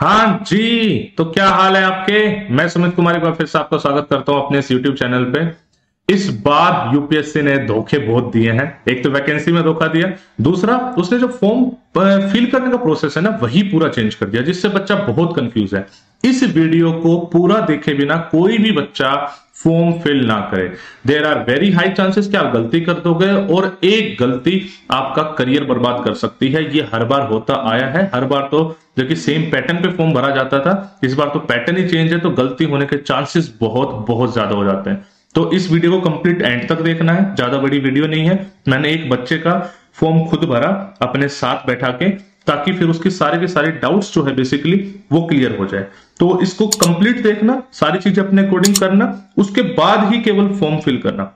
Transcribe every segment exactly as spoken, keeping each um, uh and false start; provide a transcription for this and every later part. हाँ जी, तो क्या हाल है आपके। मैं सुमित कुमार एक बार फिर से आपका स्वागत करता हूं अपने इस यूट्यूब चैनल पे। इस बार यूपीएससी ने धोखे बहुत दिए हैं। एक तो वैकेंसी में धोखा दिया, दूसरा उसने जो फॉर्म फिल करने का प्रोसेस है ना वही पूरा चेंज कर दिया, जिससे बच्चा बहुत कंफ्यूज है। इस वीडियो को पूरा देखे बिना कोई भी बच्चा फॉर्म फिल ना करे। There are very high chances कि आप गलती कर दोगे और एक गलती आपका करियर बर्बाद कर सकती है। ये हर बार होता आया है। हर बार तो जो कि सेम पैटर्न पे फॉर्म भरा जाता था, इस बार तो पैटर्न ही चेंज है, तो गलती होने के चांसेस बहुत बहुत ज्यादा हो जाते हैं। तो इस वीडियो को कंप्लीट एंड तक देखना है, ज्यादा बड़ी वीडियो नहीं है। मैंने एक बच्चे का फॉर्म खुद भरा अपने साथ बैठा के, ताकि फिर उसकी सारे के सारे डाउट्स जो है बेसिकली वो क्लियर हो जाए। तो इसको कंप्लीट देखना, सारी चीजें अपने अकॉर्डिंग करना, उसके बाद ही केवल फॉर्म फिल करना।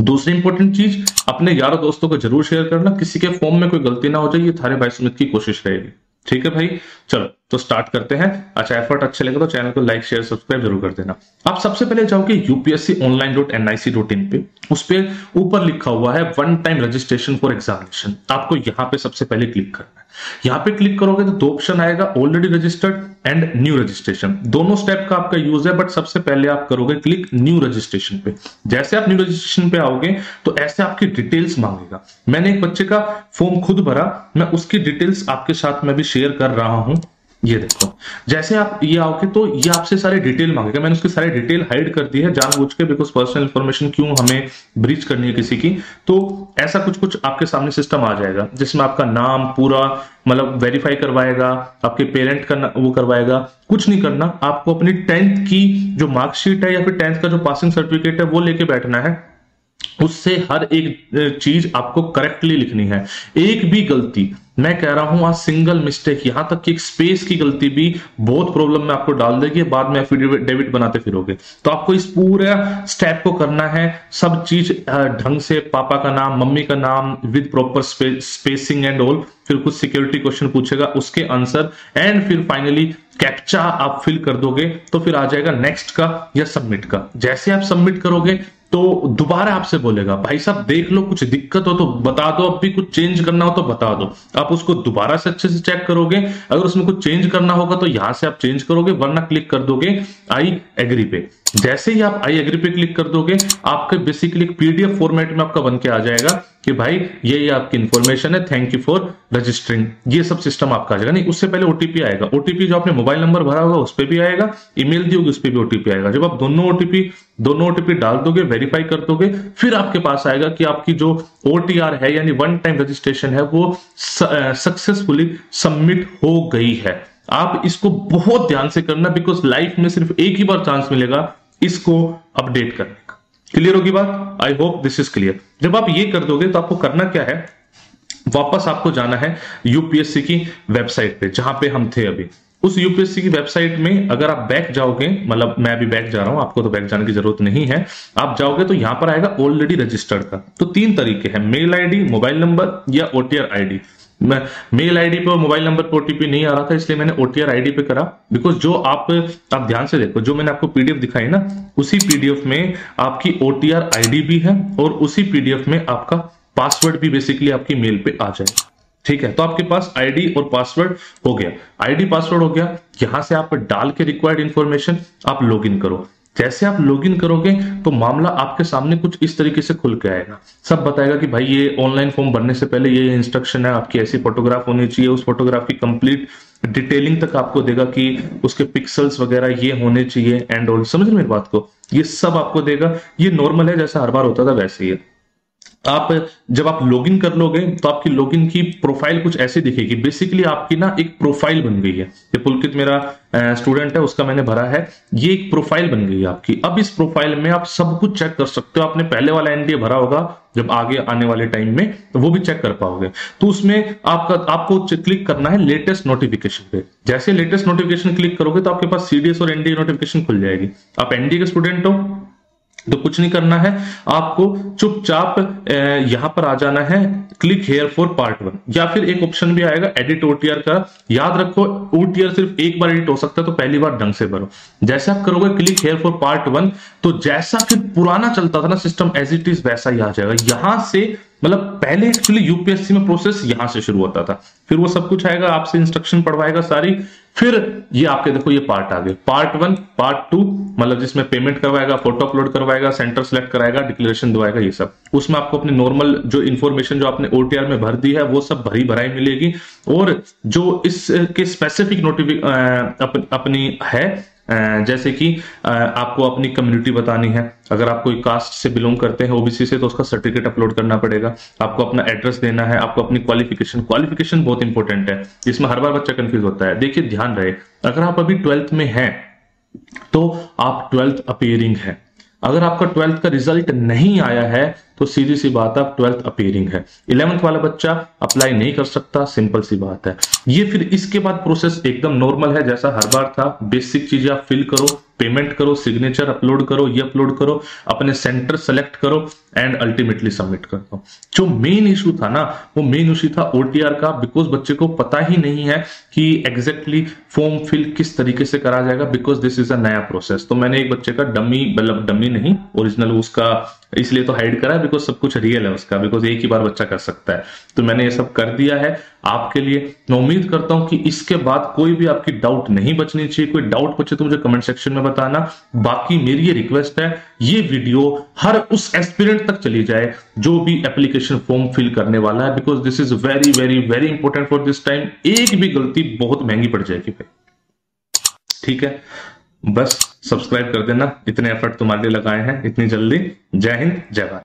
दूसरी इंपॉर्टेंट चीज, अपने यारों दोस्तों को जरूर शेयर करना, किसी के फॉर्म में कोई गलती ना हो जाए, ये थारे भाई सुमित की कोशिश रहेगी। ठीक है भाई, चलो तो स्टार्ट करते हैं। अच्छा, एफर्ट अच्छे लगे तो चैनल को लाइक शेयर सब्सक्राइब जरूर कर देना। आप सबसे पहले जाओगे UPSC online dot N I C dot in पे, उस पे ऊपर लिखा हुआ है one time registration for examination. आपको यहाँ पे सबसे पहले क्लिक करना है। यहाँ पे क्लिक करोगे तो दो ऑप्शन आएगा, already registered and new registration. दोनों स्टेप का आपका यूज है, बट सबसे पहले आप करोगे क्लिक न्यू रजिस्ट्रेशन पे। जैसे आप न्यू रजिस्ट्रेशन पे आओगे तो ऐसे आपकी डिटेल्स मांगेगा। मैंने एक बच्चे का फॉर्म खुद भरा, मैं उसकी डिटेल्स आपके साथ में भी शेयर कर रहा हूं। ये देखो, जैसे आप ये आओगे तो ये आपसे सारे डिटेल मांगेगा। मैंने उसके सारे डिटेल हाइड कर दी है जानबूझ के, बिकॉज पर्सनल इन्फॉर्मेशन क्यों हमें ब्रीच करनी है किसी की। तो ऐसा कुछ कुछ आपके सामने सिस्टम आ जाएगा, जिसमें आपका नाम पूरा मतलब वेरीफाई करवाएगा, आपके पेरेंट का वो करवाएगा। कुछ नहीं करना, आपको अपनी टेंथ की जो मार्कशीट है या फिर टेंथ का जो पासिंग सर्टिफिकेट है वो लेके बैठना है। उससे हर एक चीज आपको करेक्टली लिखनी है, एक भी गलती, मैं कह रहा हूं आज सिंगल मिस्टेक, यहां तक कि एक स्पेस की गलती भी बहुत प्रॉब्लम में आपको डाल देगी, बाद में एफिडेविट बनाते फिरोगे। तो आपको इस पूरा स्टेप को करना है, सब चीज ढंग से, पापा का नाम, मम्मी का नाम with proper spacing and all. फिर कुछ सिक्योरिटी क्वेश्चन पूछेगा, उसके आंसर, एंड फिर फाइनली कैप्चा आप फिल कर दोगे तो फिर आ जाएगा नेक्स्ट का या सबमिट का। जैसे आप सबमिट करोगे तो दोबारा आपसे बोलेगा, भाई साहब देख लो, कुछ दिक्कत हो तो बता दो, अब भी कुछ चेंज करना हो तो बता दो। आप उसको दोबारा से अच्छे से चेक करोगे, अगर उसमें कुछ चेंज करना होगा तो यहां से आप चेंज करोगे, वरना क्लिक कर दोगे आई एग्री पे। जैसे ही आप आई एग्री पे क्लिक कर दोगे, आपके बेसिकली पीडीएफ फॉर्मेट में आपका बन के आ जाएगा कि भाई ये ये आपकी इन्फॉर्मेशन है, थैंक यू फॉर रजिस्टरिंग। ये सब सिस्टम आपका आ जाएगा। नहीं, उससे पहले ओटीपी आएगा। ओटीपी जो आपने मोबाइल नंबर भरा होगा उस पर भी आएगा, ईमेल दी होगी उस पर भी ओटीपी आएगा। जब आप दोनों ओटीपी दोनों ओटीपी डाल दोगे, वेरीफाई कर दोगे, फिर आपके पास आएगा कि आपकी जो ओटीआर है यानी वन टाइम रजिस्ट्रेशन है वो सक्सेसफुली सबमिट हो गई है। आप इसको बहुत ध्यान से करना, बिकॉज लाइफ में सिर्फ एक ही बार चांस मिलेगा इसको अपडेट करने का। क्लियर होगी बात, I hope this is clear. जब आप ये कर दोगे तो आपको करना क्या है, वापस आपको जाना है यूपीएससी की वेबसाइट पे, जहां पे हम थे अभी। उस यूपीएससी की वेबसाइट में अगर आप बैक जाओगे, मतलब मैं अभी बैक जा रहा हूं, आपको तो बैक जाने की जरूरत नहीं है। आप जाओगे तो यहां पर आएगा ऑलरेडी रजिस्टर्ड का। तो तीन तरीके हैं, मेल आईडी, मोबाइल नंबर या ओटीआर आईडी। मैं मेल आईडी पे और मोबाइल नंबर पर ओटीपी नहीं आ रहा था, इसलिए मैंने ओटीआर आईडी पे करा। बिकॉज जो आप आप ध्यान से देखो, जो मैंने आपको पीडीएफ दिखाई ना, उसी पीडीएफ में आपकी ओटीआर आईडी भी है और उसी पीडीएफ में आपका पासवर्ड भी बेसिकली आपकी मेल पे आ जाएगा। ठीक है, तो आपके पास आईडी और पासवर्ड हो गया, आईडी पासवर्ड हो गया। यहां से आप डाल के रिक्वायर्ड इंफॉर्मेशन आप लॉगिन करो। जैसे आप लॉगिन करोगे तो मामला आपके सामने कुछ इस तरीके से खुल के आएगा। सब बताएगा कि भाई ये ऑनलाइन फॉर्म भरने से पहले ये इंस्ट्रक्शन है, आपकी ऐसी फोटोग्राफ होनी चाहिए, उस फोटोग्राफ की कंप्लीट डिटेलिंग तक आपको देगा कि उसके पिक्सल्स वगैरह ये होने चाहिए एंड ऑल। समझ मेरी बात को, ये सब आपको देगा। ये नॉर्मल है, जैसा हर बार होता था वैसे ही है। आप जब आप लॉगिन कर लोगे तो आपकी लॉगिन की प्रोफाइल कुछ ऐसे दिखेगी। बेसिकली आपकी ना एक प्रोफाइल बन गई है। ये पुलकित मेरा स्टूडेंट है, उसका मैंने भरा है, ये एक प्रोफाइल बन गई है आपकी। अब इस प्रोफाइल में आप सब कुछ चेक कर सकते हो। आपने पहले वाला एनडीए भरा होगा, जब आगे आने वाले टाइम में तो वो भी चेक कर पाओगे। तो उसमें आपका आपको क्लिक करना है लेटेस्ट नोटिफिकेशन पे। जैसे लेटेस्ट नोटिफिकेशन क्लिक करोगे तो आपके पास सीडीएस और एनडीए नोटिफिकेशन खुल जाएगी। आप एनडीए के स्टूडेंट हो तो कुछ नहीं करना है, आपको चुपचाप यहां पर आ जाना है, click here for part one, या फिर एक ऑप्शन भी आएगा एडिट ओटीआर का। याद रखो ओटीआर सिर्फ एक बार एडिट हो सकता है, तो पहली बार ढंग से भरो। जैसे आप करोगे click here for part one, तो जैसा फिर पुराना चलता था ना सिस्टम एज इट इज वैसा ही आ जाएगा। यहां से मतलब पहले एक्चुअली यूपीएससी में प्रोसेस यहां से शुरू होता था। फिर वो सब कुछ आएगा, आपसे इंस्ट्रक्शन पढ़वाएगा सारी, फिर ये आपके देखो ये पार्ट आ गए, पार्ट वन पार्ट टू मतलब जिसमें पेमेंट करवाएगा, फोटो अपलोड करवाएगा, सेंटर सिलेक्ट कराएगा, डिक्लेरेशन दवाएगा, ये सब उसमें आपको अपने नॉर्मल जो इन्फॉर्मेशन जो आपने ओटीआर में भर दी है वो सब भरी भराई मिलेगी। और जो इसके स्पेसिफिक नोटिफिक अपनी है, जैसे कि आपको अपनी कम्युनिटी बतानी है, अगर आप कोई कास्ट से बिलोंग करते हैं ओबीसी से तो उसका सर्टिफिकेट अपलोड करना पड़ेगा, आपको अपना एड्रेस देना है, आपको अपनी क्वालिफिकेशन क्वालिफिकेशन बहुत इंपॉर्टेंट है, इसमें हर बार बच्चा कंफ्यूज होता है। देखिए ध्यान रहे, अगर आप अभी ट्वेल्थ में हैं तो आप ट्वेल्थ अपीयरिंग है, अगर आपका ट्वेल्थ का रिजल्ट नहीं आया है तो सीधी सी बात है आप ट्वेल्थ अपीयरिंग है, इलेवेंथ वाला बच्चा अप्लाई नहीं कर सकता, सिंपल सी बात है ये। फिर इसके बाद प्रोसेस एकदम नॉर्मल है जैसा हर बार था, बेसिक चीजें आप फिल करो, पेमेंट करो, सिग्नेचर अपलोड करो, ये अपलोड करो, अपने सेंटर सेलेक्ट करो एंड अल्टीमेटली सबमिट कर दो। जो मेन इशू था ना वो मेन इशू था ओटीआर का, बिकॉज बच्चे को पता ही नहीं है कि एग्जैक्टली फॉर्म फिल किस तरीके से करा जाएगा, बिकॉज दिस इज अ नया प्रोसेस। तो मैंने एक बच्चे का डमी मतलब डमी नहीं ओरिजिनल उसका इसलिए तो हाइड करा है बिकॉज सब कुछ रियल है उसका, बिकॉज एक ही बार बच्चा कर सकता है, तो मैंने ये सब कर दिया है आपके लिए। मैं उम्मीद करता हूं कि इसके बाद कोई भी आपकी डाउट नहीं बचनी चाहिए, कोई डाउट बचे तो मुझे कमेंट सेक्शन में बताना। बाकी मेरी ये रिक्वेस्ट है ये वीडियो हर उस एस्पिरेंट तक चली जाए जो भी एप्लीकेशन फॉर्म फिल करने वाला है, because this is very very very important for this time. एक भी गलती बहुत महंगी पड़ जाएगी भाई, ठीक है। बस सब्सक्राइब कर देना, इतने एफर्ट तुम्हारे लिए लगाए हैं इतनी जल्दी। जय हिंद जय भारत।